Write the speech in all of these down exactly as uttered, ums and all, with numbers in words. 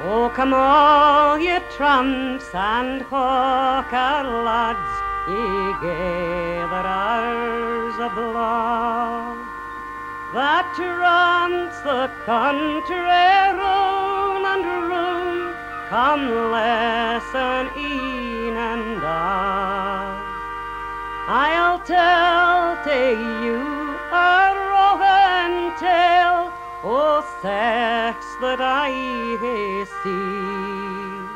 Oh, come all ye trumps and hawker lads, ye gather hours of love, that runs the country round and round. Come listen e'en and I, I'll tell to you a roving tale, o' sex that I hae seen.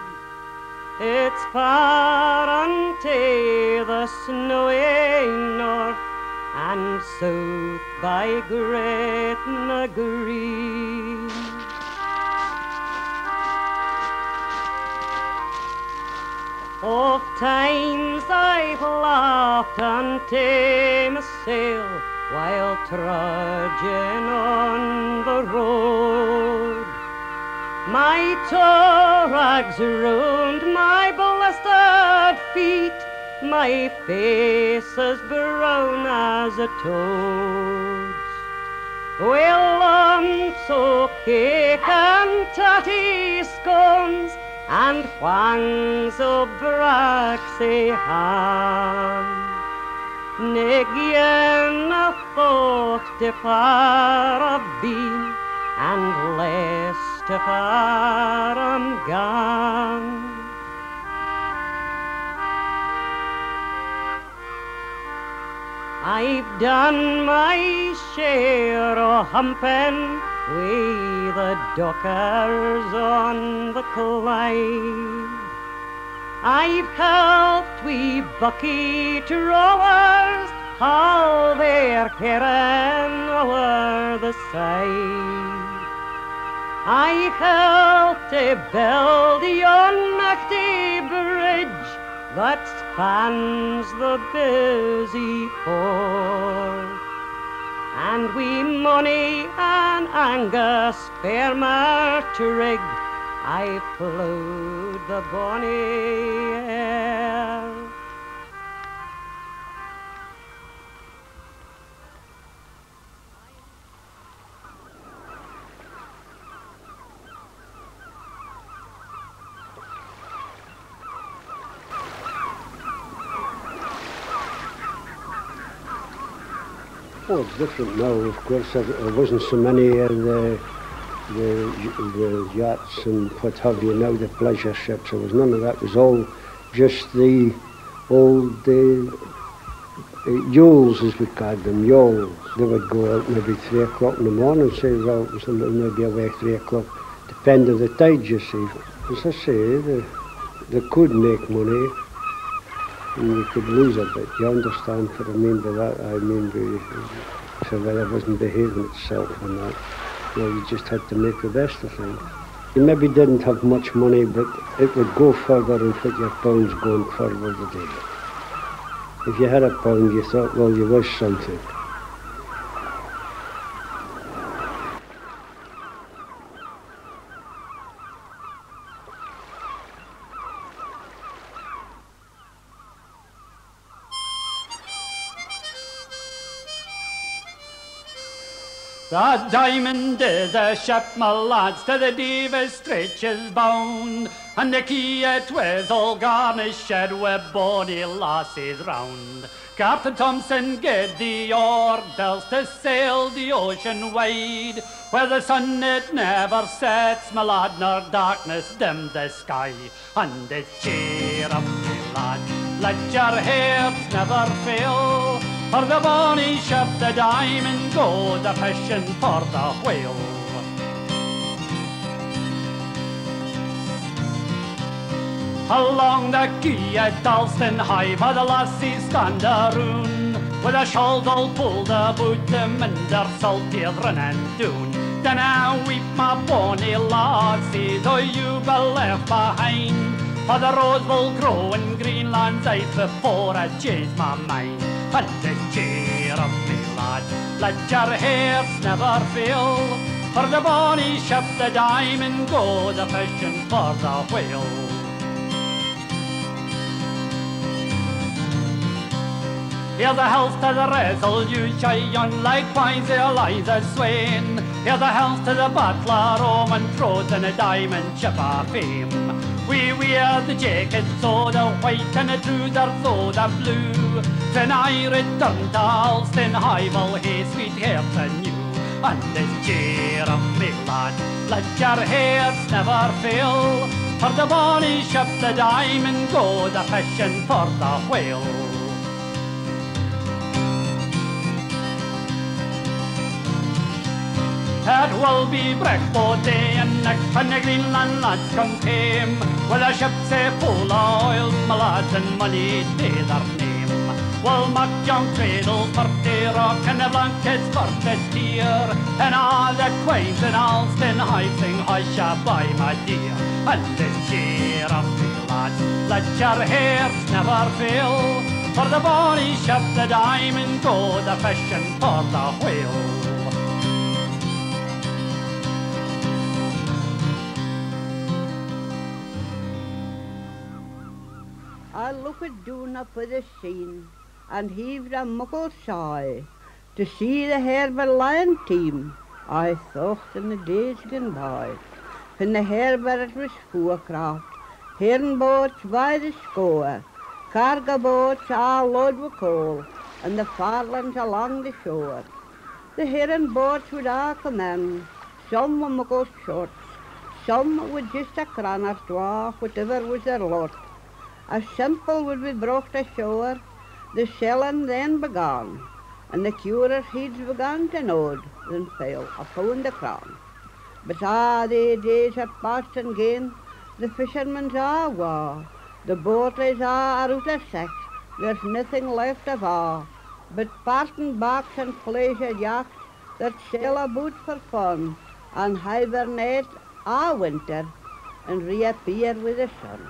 It's far unto the snowy north and south by great na green. Oft times I've laughed unto myself while trudging on the road, my thorax round my blistered feet, my face as brown as a toad's. Well, I'm so cake and tatty scones and whangs o' braxy ham, Negien a thought if I have been, and less if I am gone. I've done my share o' humping wi' the dockers on the Clyde. I've helped wee bucket rowers haul their herring o'er the side. I helped to build yon mighty bridge that spans the busy port, and wi' money and anger spare my trig, I flowed the bonny air. Oh, it's different now, of course. There wasn't so many uh, the The, the yachts and what have you now, the pleasure ships. There was none of that. It was all just the old uh, yawls, as we called them, yawls. They would go out maybe three o'clock in the morning, say, well, somebody would be away three o'clock, depending on the tide, you see. As I say, they, they could make money and you could lose a bit. You understand what I mean by that? I mean, the surveyor wasn't behaving itself on that. Well, you just had to make the best of things. You maybe didn't have much money, but it would go further and put your pounds going further today. If you had a pound, you thought, well, you was something. The diamond is a ship, my lads, to the deepest stretches bound, and the key it was all garnished with bonny lassies round. Captain Thompson gave the orders to sail the ocean wide, where the sun it never sets, my lad, nor darkness dims the sky. And it's cheer up, my lad, let your hearts never fail, for the bonny ship, the diamond, go the fishing for the whale. Along the quay at Dalston High, by the lassies stand around, with a shawl all pulled about them and their salties running down. Then I weep, my bonny lassie, though you be left behind, for the rose will grow in Greenland's ice before I change my mind. And it's cheer up, me lad, let your hearts never fail, for the bonny ship, the diamond, go the fishing for the whale. Here's a health to the resolute giant, likewise Eliza Swain. Here's a health to the butler, Roman Prose, and a diamond chip of fame. We wear the jacket, so the white, and a trouser, so the blue. Then I return to Alston Highville, hey, sweet hearts anew. And this cheer of me, lad, let your hearts never fail. For the bonny ship, the diamond gold, the fishing for the whale. It will be breakfast day and next when the Greenland lads come home. With a ship say full of oil, my lads, and money to their name. We'll make young cradles for the rock and the blankets for the deer. And all the quaint and Alston high sing I shall buy my dear. And this cheer of the lads, let your hearts never fail. For the bonny ship, the diamond gold, the fishing for the whale. I looked down upon the scene and heaved a muckle sigh to see the Harbour-Lion team I thought in the days gone by. When the harbour it was forecraft, herring boats by the score, cargo boats all load with coal, and the farlands along the shore. The herring boats would all come in, some were muckle shorts, some were just a cran or twa, whatever was their lot. A simple would be brought ashore, the shelling then began, and the curous heads began to nod, then fell upon the crown. But ah, the days are past and gone, the fishermen's are war, the boaters are out of sex, there's nothing left of all, but parting barks and pleasure yachts that sail about for fun, and hibernate all winter, and reappear with the sun.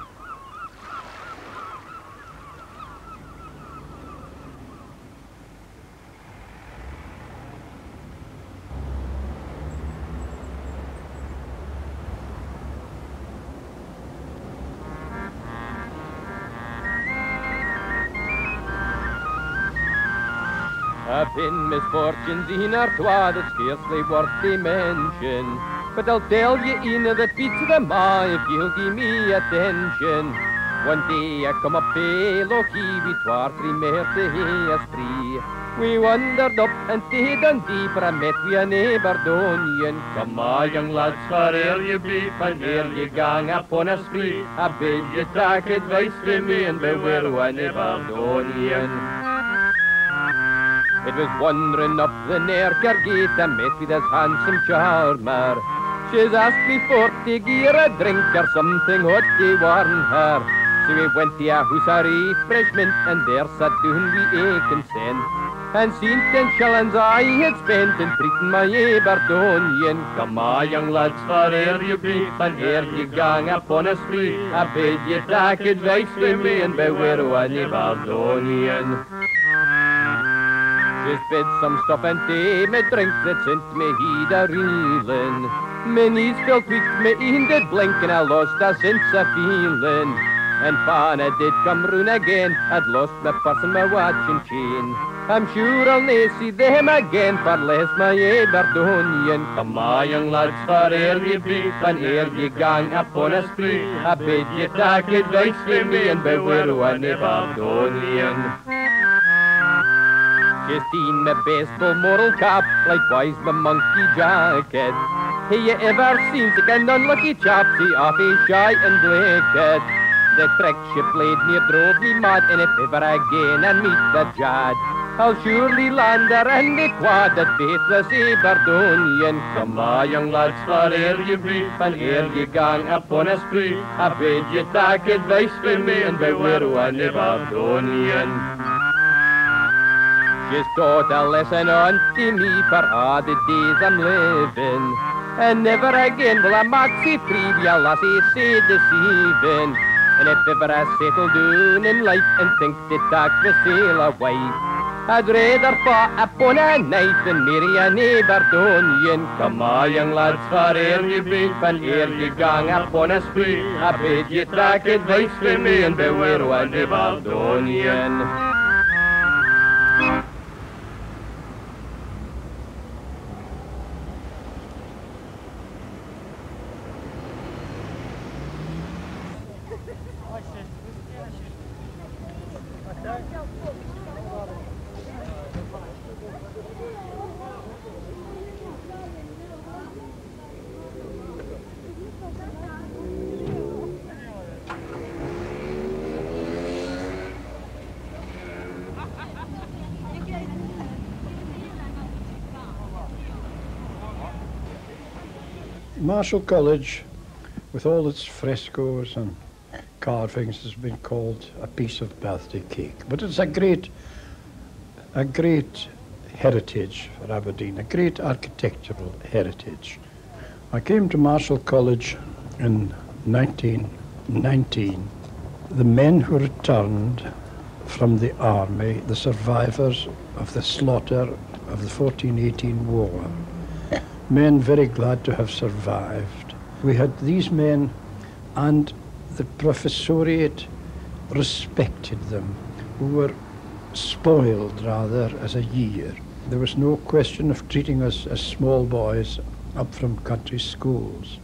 In misfortunes in our twa that's scarcely worth the mention, but I'll tell you in the beats of the ma if you'll give me attention. One day I come up a lochie with twa three mares to hae us three. We wandered up and to Dundee, but I met with an Aberdonian. Come on, young lads, for ere you beef and ere you gang upon a spree, I bid you take advice from me and beware one Aberdonian. It was wandering up the Nerker gate I met with this handsome charmer. She's asked me for to give her a drink or something hot to warm her. So we went to a house of refreshment and there sat down we a consent. And seen ten shillings I had spent in treating my Aberdonian. Come on, young lads, for ere you be, and ere you gang upon a spree, I bid you take advice from me and beware one Aberdonian. She's bid some stuff and tea, me drink that sent me heed a reeling. Me knees felt weak, me een did blink, and I lost a sense of feeling. And Fana did come round again, I'd lost my purse and my watch and chain. I'm sure I'll nae see them again, for less my Aberdonian. Come on, young lads, for ere ye beat, and ere ye gang upon a spree, I bid ye take advice from me, and beware one Aberdonian. She's seen my baseball moral cap, likewise my monkey jacket. Have you ever seen such an unlucky chap, see off his shy and naked? The trick she played me drove me mad, and if ever again I meet the jad, I'll surely land her in the quad, that faithless Aberdonian. Come on, young lads, for ere you brief, and ere you gang upon a spree, I bid you take advice from me, and beware one Aberdonian. She's taught a lesson unto me for all the days I'm living, and never again will I mock see free via lassie say deceiving. And if ever I settle down in life and think to take the sail away, I'd rather fall upon a knife than marry an Aberdonian. Come on, young lads, for ere you beef and ere you gang upon a spree, I bid you take advice from me and beware one Aberdonian. Marischal College, with all its frescoes and carvings, has been called a piece of birthday cake. But it's a great, a great heritage for Aberdeen, a great architectural heritage. I came to Marischal College in nineteen nineteen. The men who returned from the army, the survivors of the slaughter of the fourteen eighteen war, men very glad to have survived. We had these men, and the professoriate respected them. We were spoiled, rather, as a year. There was no question of treating us as small boys up from country schools.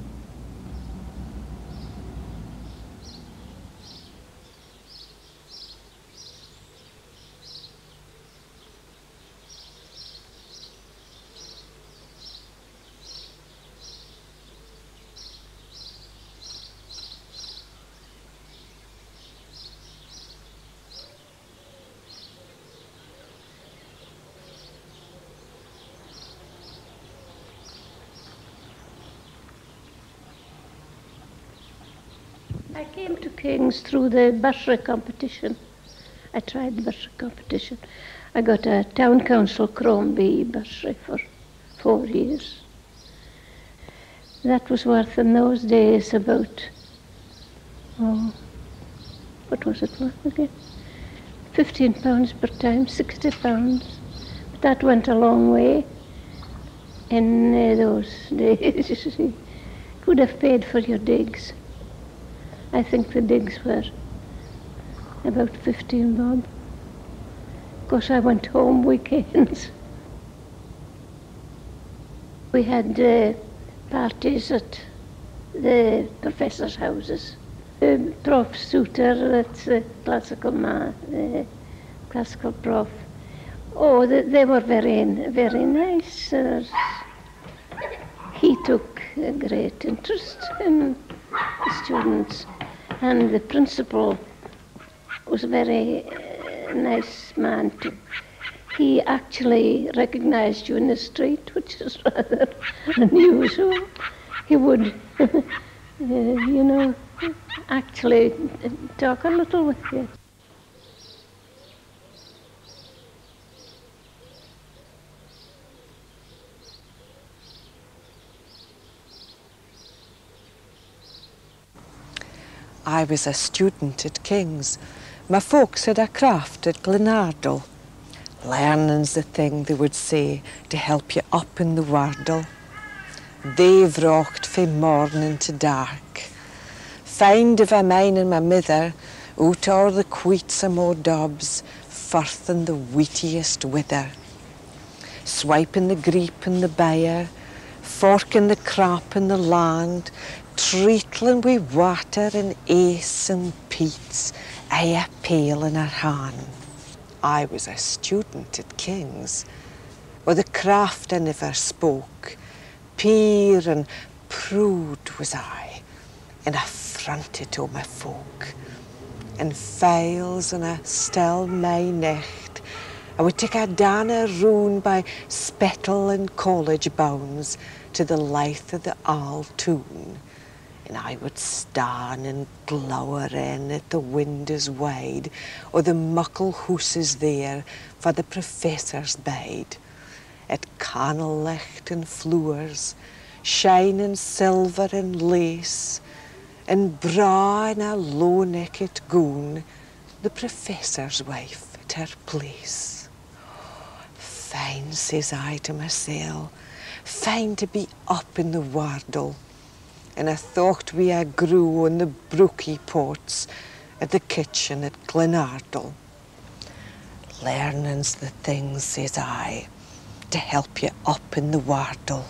I came to King's through the bursary competition. I tried the bursary competition. I got a town council Crombie bursary for four years. That was worth in those days about, oh, what was it worth again? Fifteen pounds per time, sixty pounds. But that went a long way in uh, those days, you see. It would have paid for your digs. I think the digs were about fifteen bob. Of course, I went home weekends. We had uh, parties at the professors' houses. Uh, Prof Souter, that's the classical man, the classical prof. Oh, they, they were very, very nice. Uh, he took a great interest in the students. And the principal was a very uh, nice man too. He actually recognized you in the street, which is rather unusual. He would, uh, you know, actually talk a little with you. I was a student at King's. My folks had a craft at Glenardle. Learning's the thing, they would say, to help you up in the wardle. They've rocked from morning to dark. Find of a mine and my mither, out o'er the queats o' more dobs, firth in the wheatiest wither. Swiping the greep and the byre, forking the crop and the land, treatling wi' water and ace and peats, aye a pail in her hand. I was a student at King's, where the craft I never spoke. Peer and prude was I, and affronted o' my folk. In files and a still my nicht, I would take a danner round by Spettle and College bounds to the light of the All Toon. And I would stand and glower in at the windows wide, or the muckle hooses there for the professor's bide. At cannel licht and flowers, shining silver and lace, and bra in a low-necked gown, the professor's wife at her place. Fine, says I to mysel, fine to be up in the wardle. And I thought we I grew on the brookie pots at the kitchen at Glenardle. Learning's the thing, says I, to help you up in the wardle.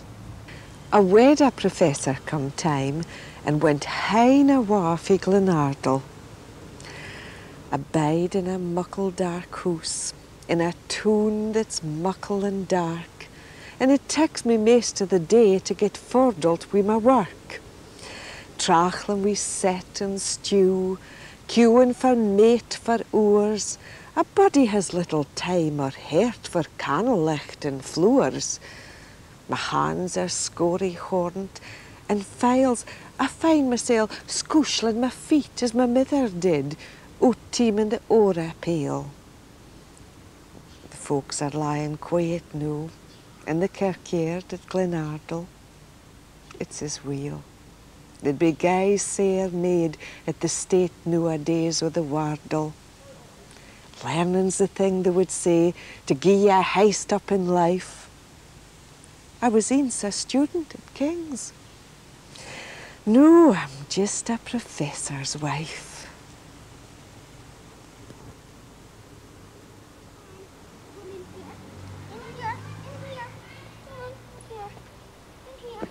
I wed a professor come time and went hine awa fae Glenardle. I bide in a muckle dark hoose, in a toon that's muckle and dark, and it takes me maist of the day to get fordled wi' my work. Trachlin we set and stew, queuing for mate for hours. A body has little time or hurt for cannel licht and flowers. My hands are scory horned, and files, I find myself scooshlin' my feet as my mither did, o' teaming the ora pale. The folks are lying quiet now, in the kirkyard at Glenardle. It's as well. There'd be guys sair made at the state nowadays o' the Wardle. Learning's the thing, they would say, to gie you a heist up in life. I was aince a student at King's. No, I'm just a professor's wife. In here, in here, in here, in here.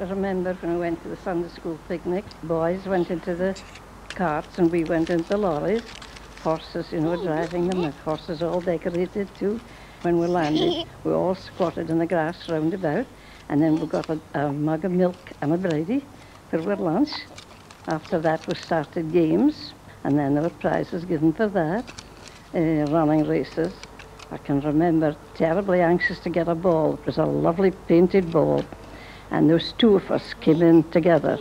I remember when we went to the Sunday school picnic, boys went into the carts and we went into the lorries. Horses, you know, driving them, and horses all decorated too. When we landed, we all squatted in the grass round about, and then we got a, a mug of milk and a brady for our lunch. After that we started games, and then there were prizes given for that, uh, running races. I can remember terribly anxious to get a ball. It was a lovely painted ball. And those two of us came in together,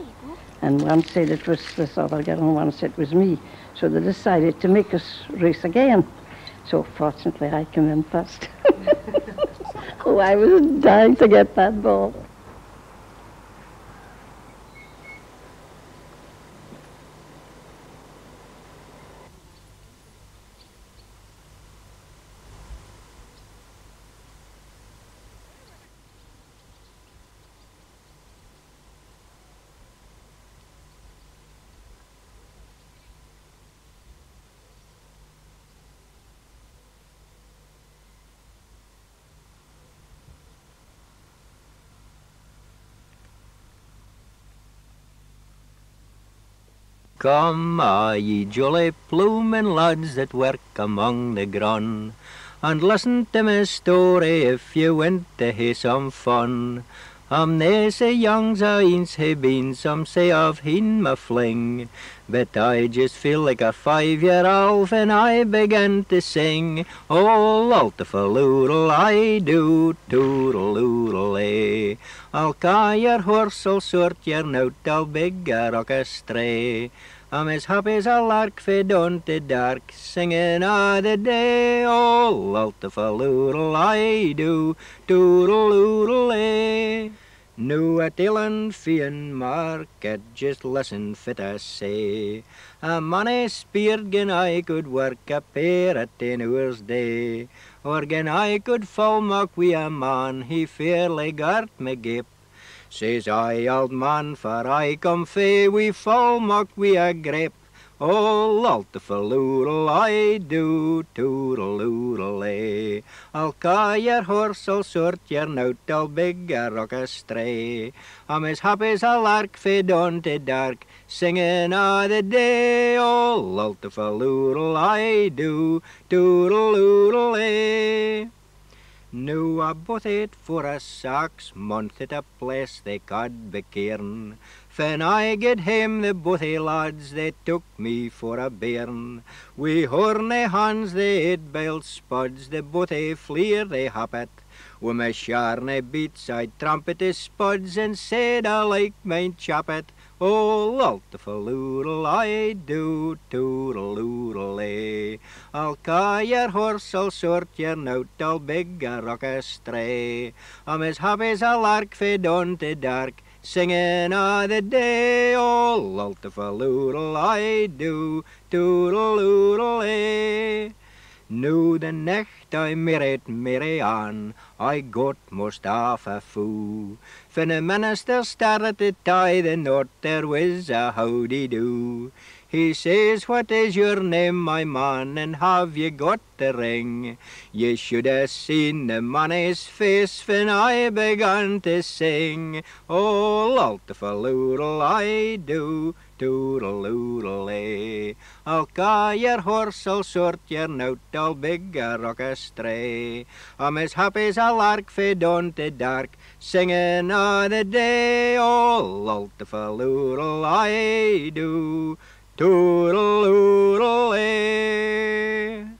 and one said it was this other girl and one said it was me. So they decided to make us race again. So fortunately I came in first. Oh, I was dying to get that ball. come, a' ye jolly ploomin' lads that work among the gran, and listen to my story if ye want to hae some fun. I'm nae sae young as I aince hae been, some say I've heen my fling, but I just feel like a five-year-old when I begin to sing. Oh, lultifaloodle, I do, toodle-oodle-ay. I'll ca' your horse, I'll sort your note, I'll beg a rock a stray. I'm as happy as a lark fae dawn to dark, singing a' the day. Oh, lultifaloodle, I do, toodle-oodle-ay. No a tellin' feein' market, just listen fit I say. A money speared gin I could work a pair at ten hours day, or gin I could fall mock wi' a man, he fairly gart me gape. Says I, old man, for I come fae we fall mock wi' a grape. Oh, lultifaloodle, I do, toodle-oodle-ay. I'll ca' your horse, I'll sort your note, I'll beg a rock a stray. I'm as happy as a lark fae dawn to dark, singing a' the day. Oh, lultifaloodle, I do, toodle-oodle-ay. Now I bought it for a sax-month at a place they ca'd Becairn. When I get hame, the bothy lads, they took me for a bairn. Wi' horny hands, they had bailed spuds, the bothy fleer they happet. Wi' my sharny beats, I trumpet his spuds, and said I like mine chappet. Oh, lultifaloodle, I do, toodle-oodle-ay. I'll ca' your horse, I'll sort your note, I'll beg a rock a stray. I'm as happy as a lark fae dawn to dark, singing a' the day. Oh, lultifaloodle, I do, toodle-oodle-ay. Now the nicht I married Mary Ann, I got most half a foo. When the minister started to tie the knot, there was a howdy-do. He says, what is your name, my man, and have you got the ring? You should have seen the man's face when I began to sing. Oh, lultifaloodle, I do, toodle-oodle-ay. I'll ca' your horse, I'll sort your note, I'll beg a rock a stray. I'm as happy as a lark fae dawn to dark, singing a' the day. Oh, lultifaloodle, I do, toodle-oodle-ay.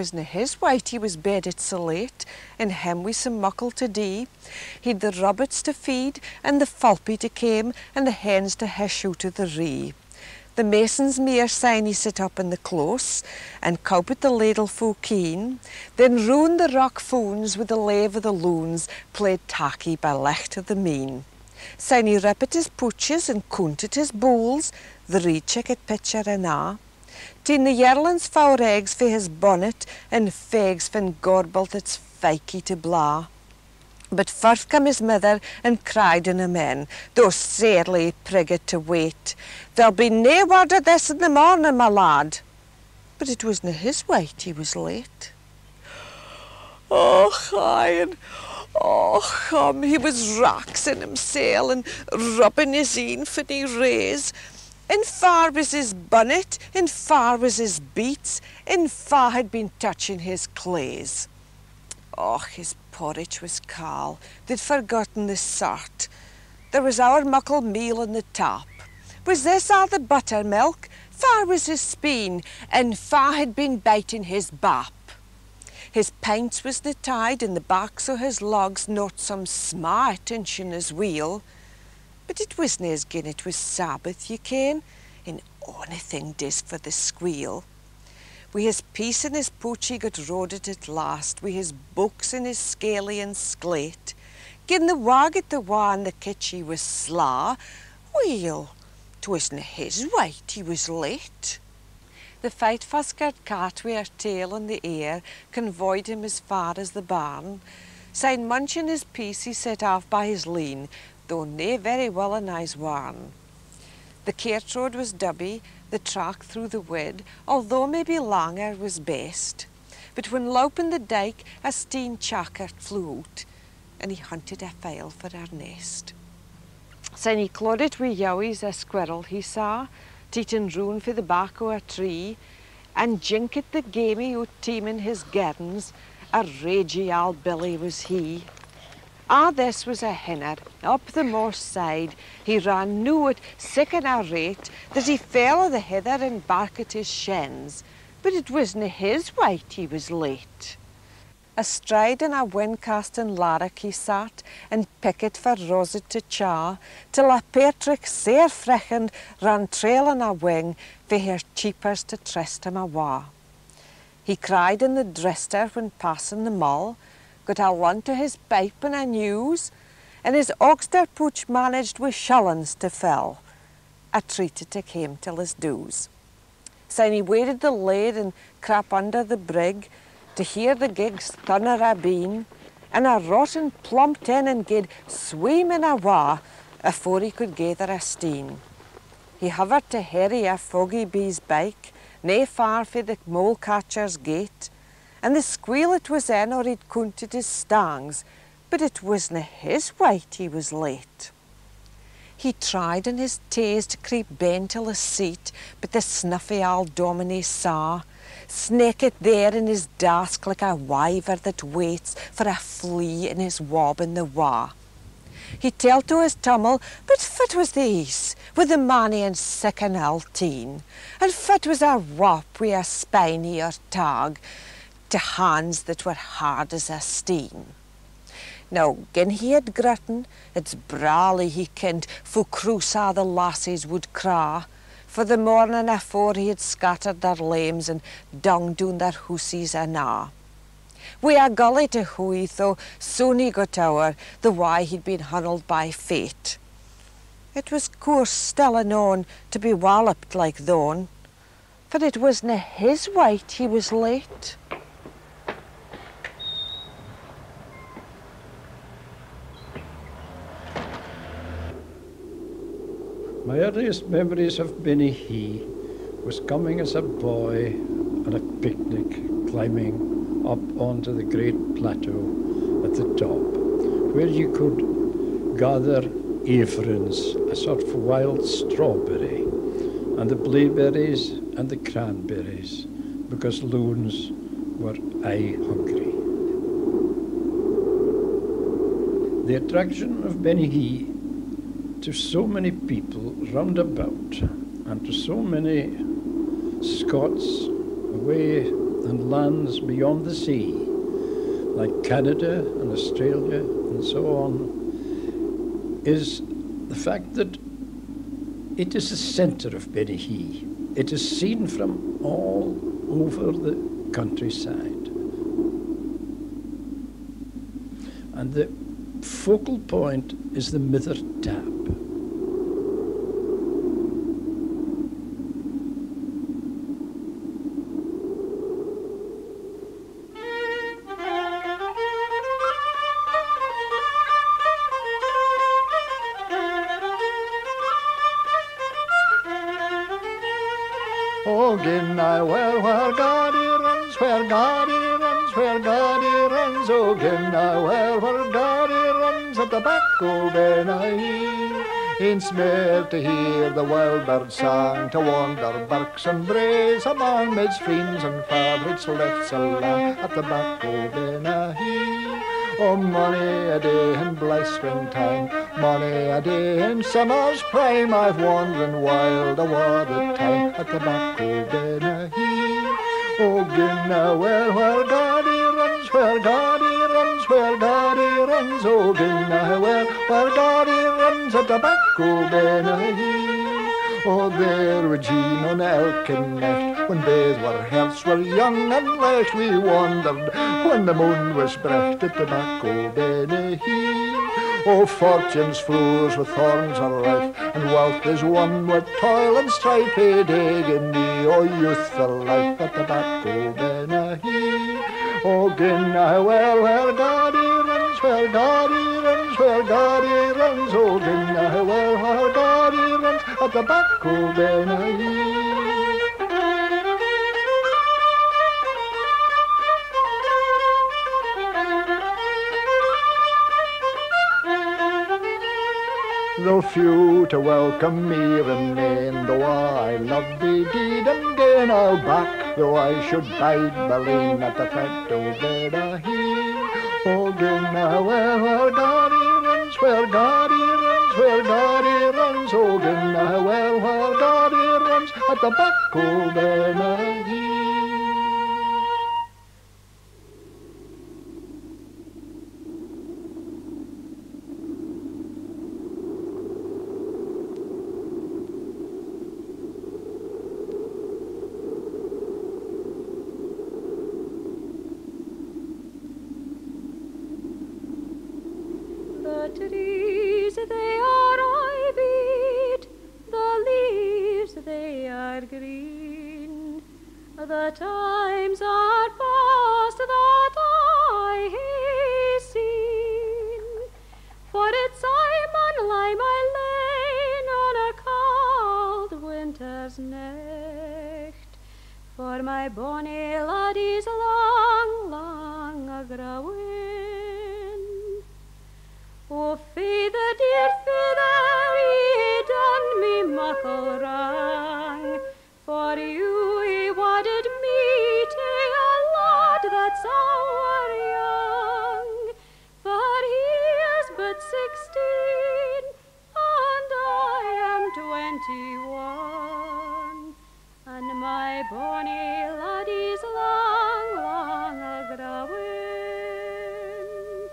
wasna his wight, he was bedded so late, and him we some muckle to dee. He'd the rabbits to feed, and the falpy to came, and the hens to hish out of the ree. The mason's mere sign he set up in the close, and cowpit the ladle fu keen, then ruined the rock phones with the lave of the loons, played tacky by licht of the mean. Sign he ripped his pooches and counted his bowls, the recheck at pitcher and a. Tien the yerlins four eggs for his bonnet, and fags fin gorbelt its fikey to bla. But forth came his mither and cried in a men, though sairly prigged to wait, "There'll be nae word of this in the morning, my lad." But it wasna his wight, he was late. Och, aye, and och, um, he was raxing himsel and rubbing his een fin he raise. And far was his bonnet, and far was his beats, and far had been touching his clays. Och, his porridge was call, they'd forgotten the sort. There was our muckle meal on the top. Was this all the buttermilk? Far was his speen, and far had been biting his bap. His pints was the tide, and the backs o' his logs not some sma' attention as weel. But it wasna as gin it was Sabbath, ye ken, and onything dis for the squeal. Wi' his piece and his pooch he got roaded at last, wi' his books and his scaly and slate. Gin the wag at the wa and the kitchie was slaw, weel, 'twasna his wight, he was late. The fight foskered cat wi' her tail on the air convoyed him as far as the barn. Syne munchin' his piece he set off by his lean, though nae very well a nice warn. The cart road was dubby, the track through the wood, although maybe langer was best. But when loping the dyke, a steen chakart flew out, and he hunted a fowl for her nest. Syne he clawed it wi' yowies a squirrel he saw, teatin' roon for the back o' a tree, and jinkit the gamey out teemin' his gardens, a ragey auld billy was he. Ah, this was a hinner, up the moor side. He ran new at sic an a rate that he fell o' the heather and bark at his shins. But it wasna his wight, he was late. Astride in a wind-casting larrick he sat, and picket for roset to chaw, till a Patrick sair frechened ran trailing a wing for her cheepers to trist him awa. He cried in the drister when passing the mull, got a lunt to his pipe and a news, and his oxter pooch managed wi' shillings to fill, a treat to take him till his dues. Syne he waded the lead and crap under the brig to hear the gig's thunner a bean, and a rotten plump ten and gid swimming awa afore he could gather a steen. He hovered to herry a foggy bee's bike, nae far frae the mole catcher's gate, and the squeal it was in or he'd counted his stangs, but it wasna his wight, he was late. He tried in his taes to creep ben till his seat, but the snuffy auld dominie saw, snaket there in his dask like a wyver that waits for a flea in his wob in the wa. He tell to his tum'l, but fit was the east, with the manny and sick and alteen, and fit was a wop wi' a spiny or tag, to hands that were hard as a steen. Now, gin he had grutten, it's brawly he kent, for croos a' the lassies would craw, for the morning afore he had scattered their lambs and dung doon their hoosies and a. Wi' a gully to hooie, though, soon he got ower the why he'd been hunnelled by fate. It was coarse still anon to be walloped like thon, for it wasna his wight, he was late. My earliest memories of Bennachie was coming as a boy on a picnic, climbing up onto the great plateau at the top, where you could gather averins, a sort of wild strawberry, and the blueberries and the cranberries, because loons were aye hungry. The attraction of Bennachie to so many people round about, and to so many Scots away and lands beyond the sea, like Canada and Australia and so on, is the fact that it is the centre of Bennachie. It is seen from all over the countryside. And the focal point is the Mither Tap. Oh, Glenna, well, where God he runs, where God he runs, where God he runs. Oh, Glenna, well, where God he runs, at the back of Bennachie. In Smith to hear the wild bird song, to wander barks and braes among mid streams and fabrics left along at the back of Bennachie. Oh, many a day in blithe springtime, many a day in summer's prime, I've wandered wild awa' the time at the back of Bennachie. Oh, Glenna, well, where God he runs, where God he runs, where God he runs. Oh, Glenna, well, where God he runs, at the back of Bennachie. Oh, there were Jean on elk and neck, when bays were healths were young and lash, we wandered when the moon was bright at the back of Bennachie. Oh, fortune's floors with thorns are rife, and wealth is won with toil and strife. Hey, Dagony, oh, youthful life at the back of Bennachie. Oh, Glenna, well, where God he runs, where God he runs, where God he runs. Oh, Glenna, well, where God he runs, at the back of Bennachie. Though few to welcome me remain, though I love thee deed and gain, I'll back, though I should bide my lane at the fret of Bennachie. Oh, Glenna, well, where God he runs, where God he runs, where God he runs. Oh, Glenna, well, where God he runs, at the back of Bennachie. The trees, they are ivied, the leaves, they are green. The times are past that I have seen. For it's Simon lie my lane on a cold winter's night. For my bonny laddie's long, long agraway. Oh, feyther, dear feyther, he done me muckle wrong. For you he wanted me to a lad that's our young. For he is but sixteen, and I am twenty-one. And my bonny laddie's long, long agrawin.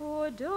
Oh, do.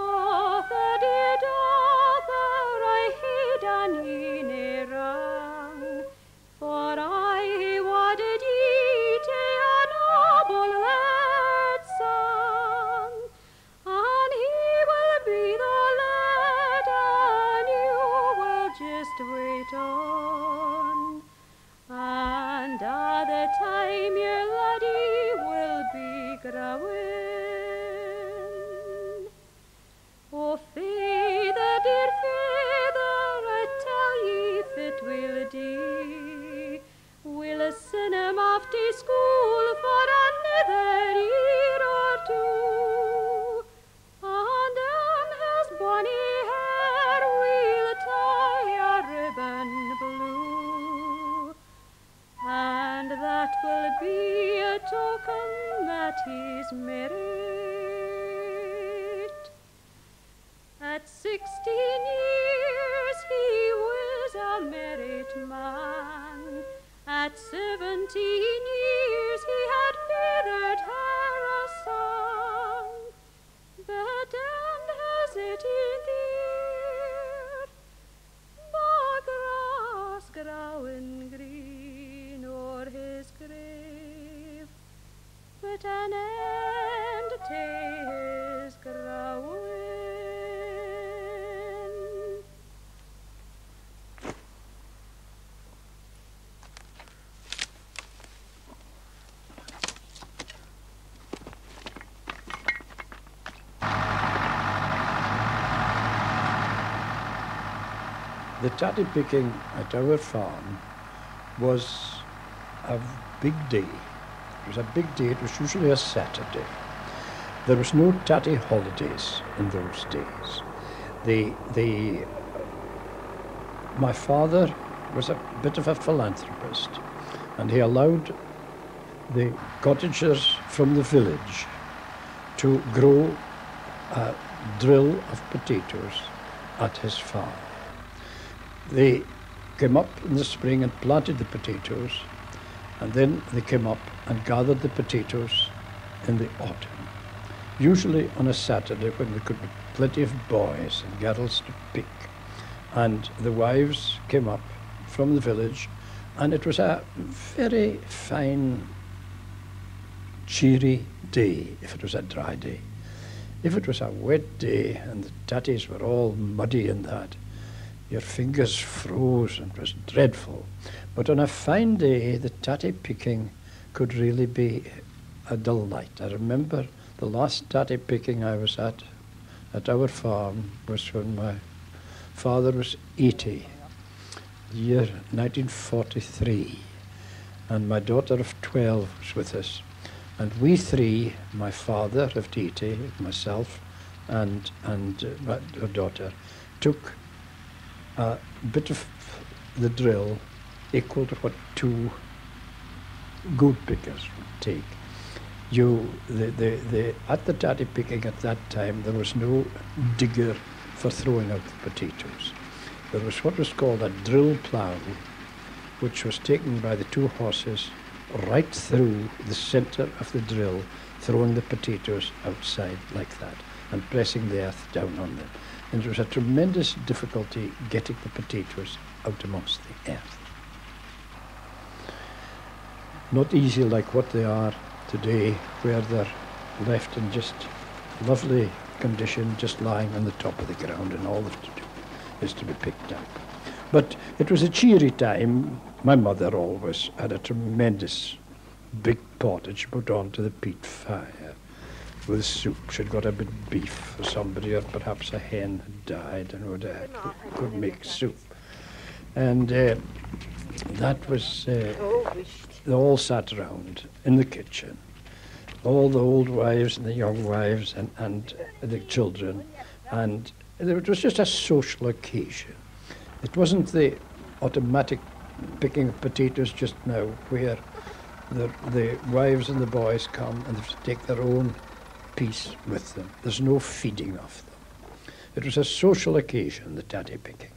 His merit. At sixteen years he was a married man. At seventeen years he The tattie picking at our farm was a big day. It was a big day, it was usually a Saturday. There was no tattie holidays in those days. The, the, my father was a bit of a philanthropist, and he allowed the cottagers from the village to grow a drill of potatoes at his farm. They came up in the spring and planted the potatoes, and then they came up and gathered the potatoes in the autumn, usually on a Saturday when there could be plenty of boys and girls to pick. And the wives came up from the village, and it was a very fine, cheery day, if it was a dry day. If it was a wet day and the tatties were all muddy and that, your fingers froze and it was dreadful. But on a fine day, the tattie picking could really be a delight. I remember the last tattie picking I was at, at our farm, was when my father was eighty, the year nineteen forty-three. And my daughter of twelve was with us. And we three, my father of eighty, myself, and, and uh, my daughter, took a bit of the drill equal to what two goat pickers would take. You, the, the, the, at the tattie picking at that time, there was no digger for throwing out the potatoes. There was what was called a drill plough, which was taken by the two horses right through the center of the drill, throwing the potatoes outside like that and pressing the earth down on them. And it was a tremendous difficulty getting the potatoes out amongst the earth. Not easy like what they are today, where they're left in just lovely condition, just lying on the top of the ground, and all they have to do is to be picked up. But it was a cheery time. My mother always had a tremendous big pot that she put on to the peat fire with soup. She'd got a bit of beef for somebody, or perhaps a hen had died and would, uh, could, could make soup. And uh, that was, uh, they all sat around in the kitchen. All the old wives and the young wives and, and the children. And it was just a social occasion. It wasn't the automatic picking of potatoes just now, where the, the wives and the boys come and they have to take their own peace with them. There's no feeding of them. It was a social occasion, the tattie picking.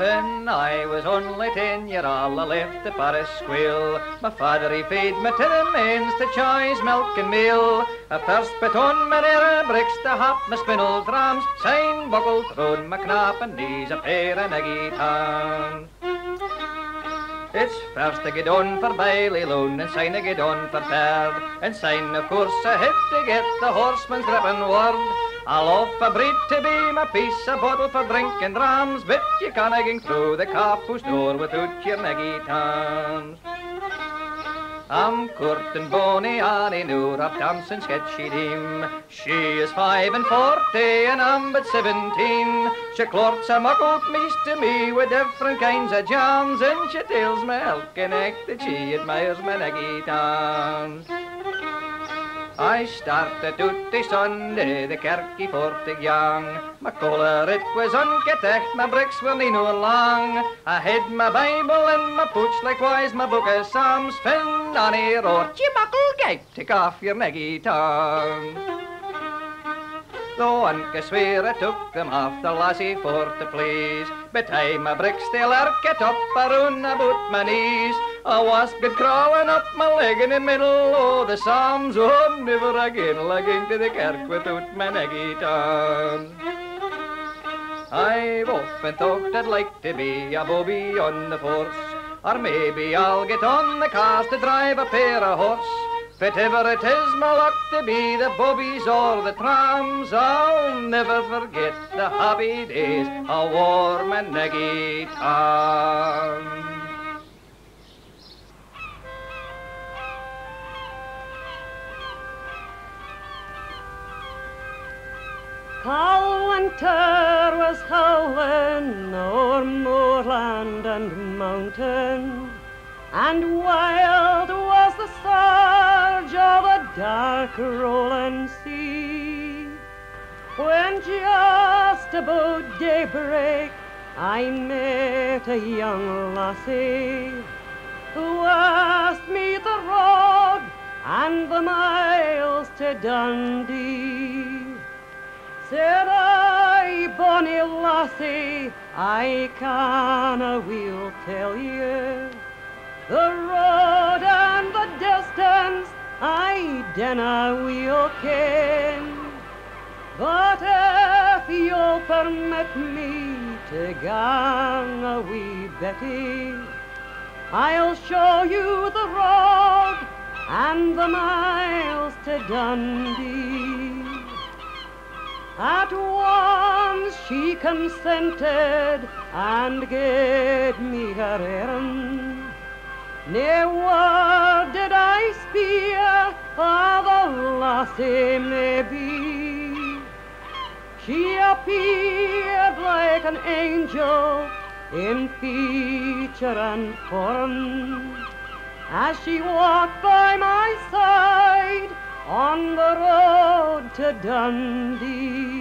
when I was only ten year old, I left the parish squeal. My father he fed me to the mains, to choice milk and meal. I first put on my narrow bricks, to hop my spinel drums, sign buckle, thrown my knap, and knees a pair and a guitar. It's first to get on for Bailey Loan, and sign to get on for third, and sign of course I had to get the horseman's dripping word. I'll offer bread to be my piece, a bottle for drinking drams, but you canna gang through the carpo's door without your naggy tams. I'm Court and Bonnie Annie Noor of Damson's sketchy team. She is five and forty and I'm but seventeen. She clorts a muckle meast to me with different kinds of jams, and she tells me elk and act that she admires my naggy tams. I started out the Sunday, the kirky fortig young. My collar it was unketacht, my bricks were neen no long. I had my Bible in my pouch, likewise my book of Psalms. Finn on a roar, you buckle gate, take off your naggy tongue. Though one could swear I took them off, the lassie for to please. But I my bricks still arket up, around about my knees. A wasp get crawling up my leg in the middle o' the Psalms. Oh, never again lagging to the kirk without my naggy tongue. I've often thought I'd like to be a bobby on the force, or maybe I'll get on the cars to drive a pair of horse. But ever it is my luck to be the bobbies or the trams, I'll never forget the happy days I wore my naggy tongue. All winter was howling o'er moorland and mountain, and wild was the surge of a dark rolling sea, when just about daybreak I met a young lassie who asked me the road and the miles to Dundee. Said I, bonnie lassie, I canna weel tell you the road and the distance I dinna weel ken, but if you'll permit me to gang a wee Betty, I'll show you the road and the miles to Dundee. At once she consented and gave me her errand. Nae word did I speak of a lassie may be. She appeared like an angel in feature and form as she walked by my side on the road to Dundee.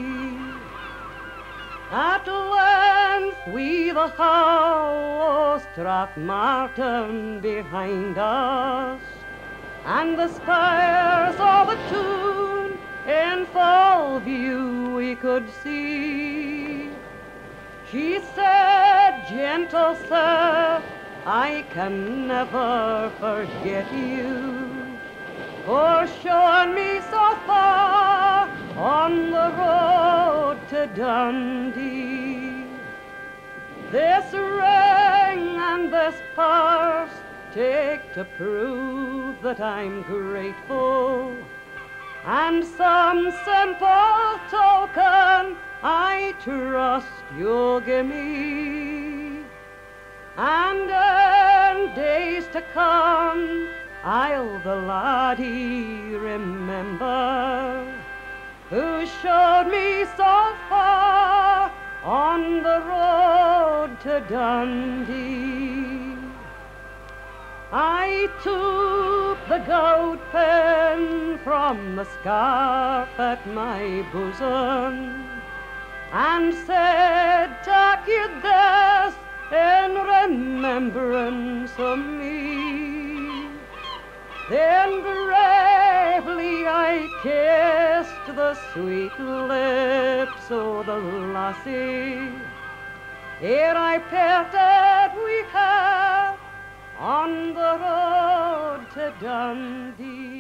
At length we the house struck Martin behind us, and the spires of a tune in full view we could see. She said, gentle sir, I can never forget you for showing me so far on the road to Dundee. This ring and this purse take to prove that I'm grateful, and some simple token I trust you'll give me. And in days to come I'll the laddie remember who showed me so far on the road to Dundee. I took the gold pen from the scarf at my bosom and said, take you this in remembrance of me. Then bravely I kissed the sweet lips o' the lassie, Here I parted we have on the road to Dundee.